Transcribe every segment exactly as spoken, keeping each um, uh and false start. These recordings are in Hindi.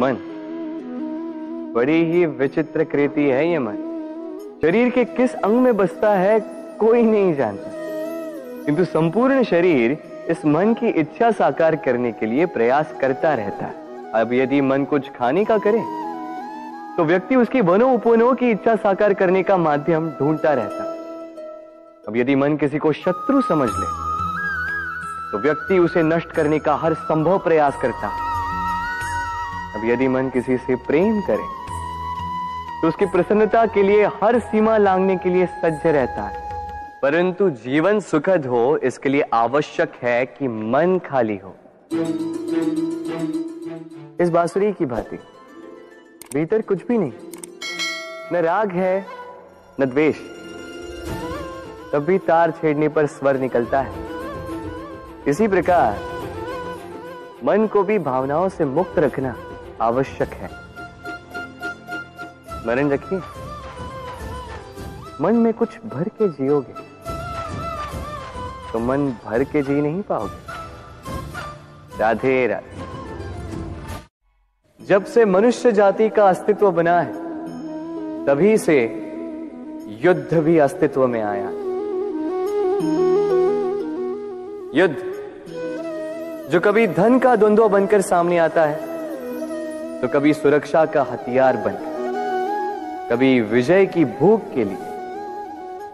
मन, बड़ी ही विचित्र कृति है ये मन। शरीर के किस अंग में बसता है कोई नहीं जानता, किंतु संपूर्ण शरीर इस मन की इच्छा साकार करने के लिए प्रयास करता रहता है। अब यदि मन कुछ खाने का करे तो व्यक्ति उसकी वनों उपवनों की इच्छा साकार करने का माध्यम ढूंढता रहता। अब यदि मन किसी को शत्रु समझ ले तो व्यक्ति उसे नष्ट करने का हर संभव प्रयास करता। अब यदि मन किसी से प्रेम करे तो उसकी प्रसन्नता के लिए हर सीमा लांघने के लिए सज्ज रहता है। परंतु जीवन सुखद हो इसके लिए आवश्यक है कि मन खाली हो। इस बांसुरी की भांति भीतर कुछ भी नहीं, न राग है न द्वेष, तब भी तार छेड़ने पर स्वर निकलता है। इसी प्रकार मन को भी भावनाओं से मुक्त रखना आवश्यक है। स्मरण रखिए, मन में कुछ भर के जियोगे तो मन भर के जी नहीं पाओगे। राधे राधे। जब से मनुष्य जाति का अस्तित्व बना है तभी से युद्ध भी अस्तित्व में आया। युद्ध जो कभी धन का द्वंद्व बनकर सामने आता है तो कभी सुरक्षा का हथियार बनकर, कभी विजय की भूख के लिए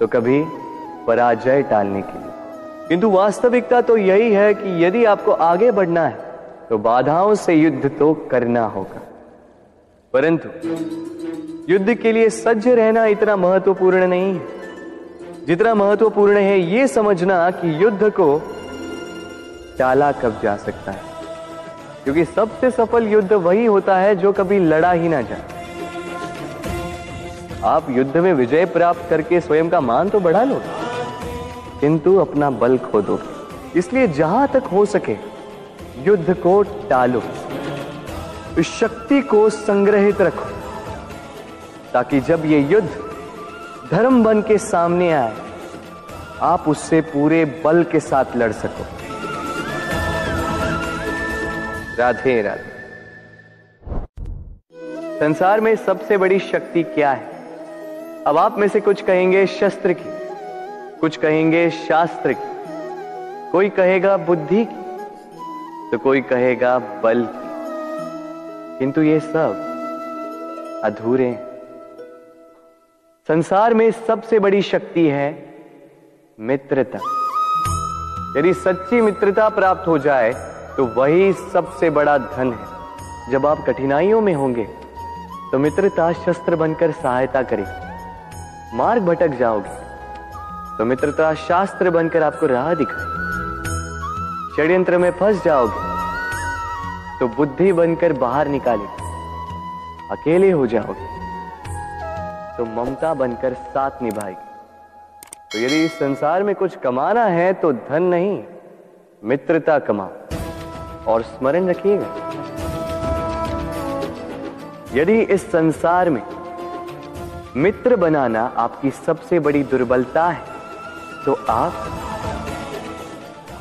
तो कभी पराजय टालने के लिए। किंतु वास्तविकता तो यही है कि यदि आपको आगे बढ़ना है तो बाधाओं से युद्ध तो करना होगा, परंतु युद्ध के लिए सज्ज रहना इतना महत्वपूर्ण नहीं है जितना महत्वपूर्ण है यह समझना कि युद्ध को टाला कब जा सकता है। क्योंकि सबसे सफल युद्ध वही होता है जो कभी लड़ा ही ना जाए। आप युद्ध में विजय प्राप्त करके स्वयं का मान तो बढ़ा लो, किंतु अपना बल खो दो। इसलिए जहां तक हो सके युद्ध को टालो, इस शक्ति को संग्रहित रखो, ताकि जब ये युद्ध धर्म बन के सामने आए आप उससे पूरे बल के साथ लड़ सको। राधे राधे। संसार में सबसे बड़ी शक्ति क्या है? अब आप में से कुछ कहेंगे शस्त्र की, कुछ कहेंगे शास्त्र की, कोई कहेगा बुद्धि की तो कोई कहेगा बल की, किंतु ये सब अधूरे हैं। संसार में सबसे बड़ी शक्ति है मित्रता। यदि सच्ची मित्रता प्राप्त हो जाए तो वही सबसे बड़ा धन है। जब आप कठिनाइयों में होंगे तो मित्रता शस्त्र बनकर सहायता करेगी। मार्ग भटक जाओगे तो मित्रता शास्त्र बनकर आपको राह दिखाएगी। षड्यंत्र में फंस जाओगे तो बुद्धि बनकर बाहर निकालेगी। अकेले हो जाओगे तो ममता बनकर साथ निभाएगी। तो यदि इस संसार में कुछ कमाना है तो धन नहीं, मित्रता कमाओ। और स्मरण रखिएगा, यदि इस संसार में मित्र बनाना आपकी सबसे बड़ी दुर्बलता है तो आप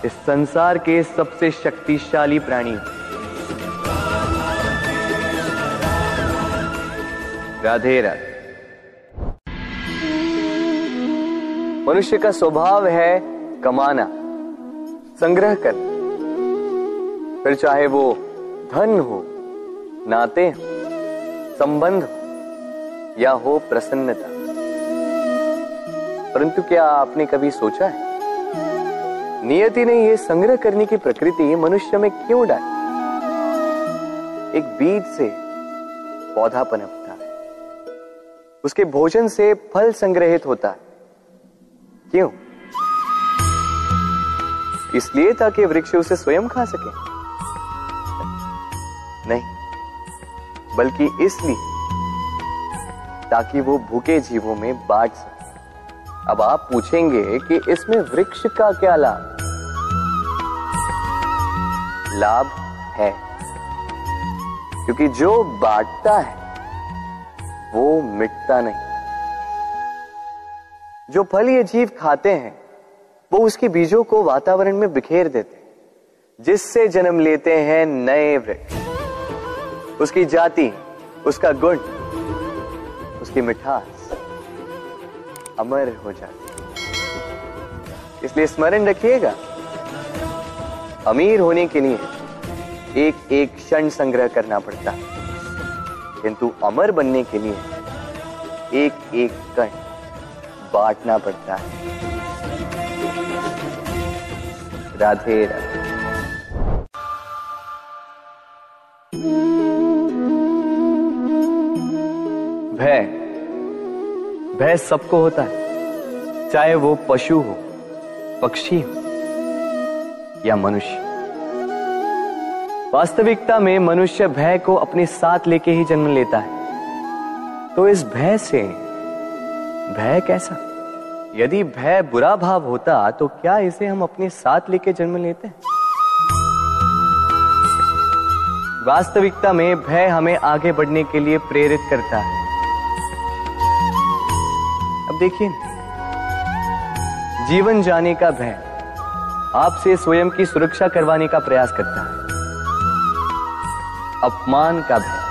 इस संसार के सबसे शक्तिशाली प्राणी। राधे राधे। मनुष्य का स्वभाव है कमाना, संग्रह कर, फिर चाहे वो धन हो, नाते हो, संबंध हो या हो प्रसन्नता। परंतु क्या आपने कभी सोचा है नियति ने यह संग्रह करने की प्रकृति मनुष्य में क्यों डाली? एक बीज से पौधा पनपता है, उसके भोजन से फल संग्रहित होता है। क्यों? इसलिए ताकि वृक्ष उसे स्वयं खा सके? नहीं, बल्कि इसलिए ताकि वो भूखे जीवों में बांट सके। अब आप पूछेंगे कि इसमें वृक्ष का क्या लाभ? लाभ है, क्योंकि जो बांटता है वो मिटता नहीं। जो फल ये जीव खाते हैं वो उसके बीजों को वातावरण में बिखेर देते हैं, जिससे जन्म लेते हैं नए वृक्ष। उसकी जाति, उसका गुण, उसकी मिठास अमर हो जाती। इसलिए स्मरण रखिएगा, अमीर होने के लिए एक एक क्षण संग्रह करना पड़ता है, किंतु अमर बनने के लिए एक एक कण बांटना पड़ता है। राधे राधे। भय भय सबको होता है, चाहे वो पशु हो, पक्षी हो या मनुष्य। वास्तविकता में मनुष्य भय को अपने साथ लेके ही जन्म लेता है। तो इस भय से भय कैसा? यदि भय बुरा भाव होता तो क्या इसे हम अपने साथ लेके जन्म लेते हैं? वास्तविकता में भय हमें आगे बढ़ने के लिए प्रेरित करता है। अब देखिए, जीवन जाने का भय आपसे स्वयं की सुरक्षा करवाने का प्रयास करता है। अपमान का भय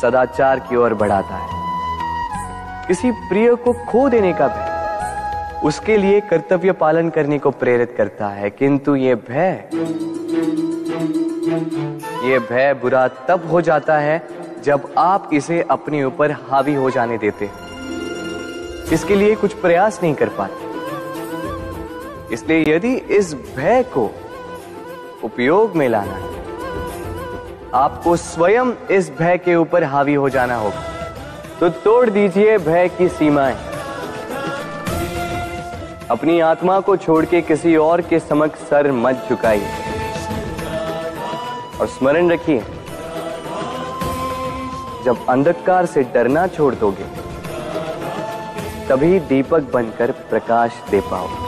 सदाचार की ओर बढ़ाता है। किसी प्रिय को खो देने का भय उसके लिए कर्तव्य पालन करने को प्रेरित करता है। किंतु ये भय ये भय बुरा तब हो जाता है जब आप इसे अपने ऊपर हावी हो जाने देते हैं, इसके लिए कुछ प्रयास नहीं कर पाते। इसलिए यदि इस भय को उपयोग में लाना है, आपको स्वयं इस भय के ऊपर हावी हो जाना होगा। तो तोड़ दीजिए भय की सीमाएं, अपनी आत्मा को छोड़ के किसी और के समक्ष सर मत झुकाइए। और स्मरण रखिए, जब अंधकार से डरना छोड़ दोगे तभी दीपक बनकर प्रकाश दे पाओगे।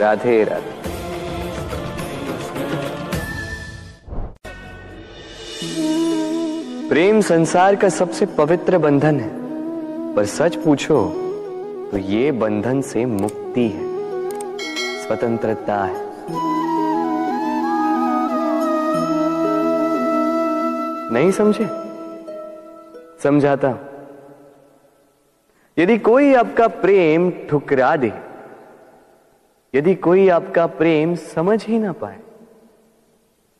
राधे राधे। प्रेम संसार का सबसे पवित्र बंधन है, पर सच पूछो तो ये बंधन से मुक्ति है, स्वतंत्रता है। नहीं समझे? समझाता हूं। यदि कोई आपका प्रेम ठुकरा दे, यदि कोई आपका प्रेम समझ ही ना पाए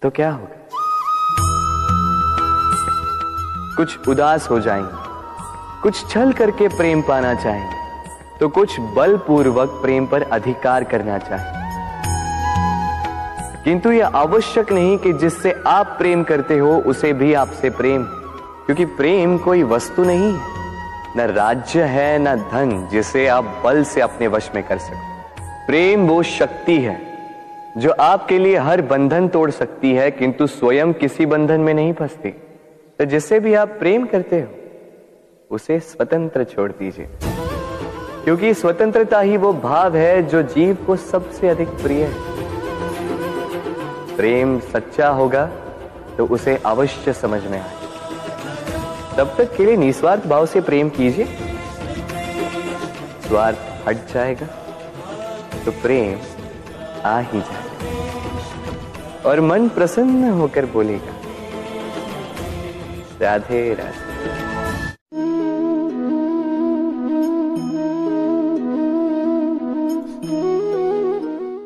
तो क्या होगा? कुछ उदास हो जाएंगे, कुछ छल करके प्रेम पाना चाहेंगे, तो कुछ बलपूर्वक प्रेम पर अधिकार करना चाहेंगे। किंतु यह आवश्यक नहीं कि जिससे आप प्रेम करते हो उसे भी आपसे प्रेम, क्योंकि प्रेम कोई वस्तु नहीं है, न राज्य है न धन जिसे आप बल से अपने वश में कर सको। प्रेम वो शक्ति है जो आपके लिए हर बंधन तोड़ सकती है, किंतु स्वयं किसी बंधन में नहीं फंसती। तो जिससे भी आप प्रेम करते हो उसे स्वतंत्र छोड़ दीजिए, क्योंकि स्वतंत्रता ही वो भाव है जो जीव को सबसे अधिक प्रिय है। प्रेम सच्चा होगा तो उसे अवश्य समझ में आए। तब तक के लिए निस्वार्थ भाव से प्रेम कीजिए, स्वार्थ हट जाएगा तो प्रेम आ ही जाएगा और मन प्रसन्न होकर बोलेगा राधे राधे।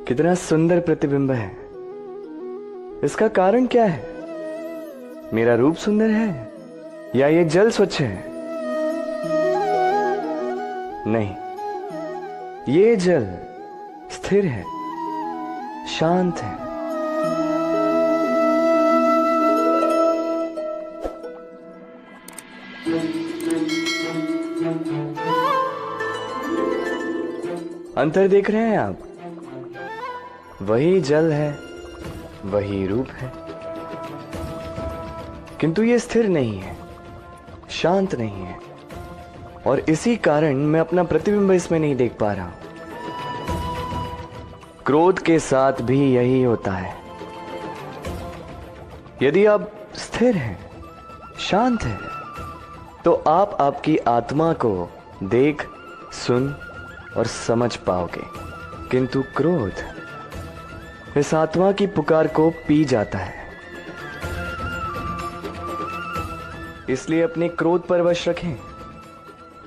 कितना सुंदर प्रतिबिंब है। इसका कारण क्या है? मेरा रूप सुंदर है या ये जल स्वच्छ है? नहीं, ये जल स्थिर है, शांत है। अंतर देख रहे हैं आप? वही जल है, वही रूप है, किंतु यह स्थिर नहीं है, शांत नहीं है, और इसी कारण मैं अपना प्रतिबिंब इसमें नहीं देख पा रहा। क्रोध के साथ भी यही होता है। यदि आप स्थिर हैं, शांत हैं, तो आप आपकी आत्मा को देख, सुन और समझ पाओगे। किंतु क्रोध इस आत्मा की पुकार को पी जाता है। इसलिए अपने क्रोध पर वश रखें।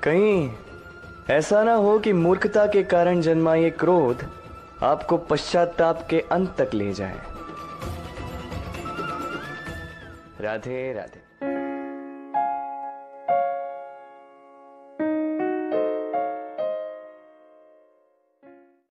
कहीं ऐसा ना हो कि मूर्खता के कारण जन्मा ये क्रोध आपको पश्चाताप के अंत तक ले जाए। राधे राधे।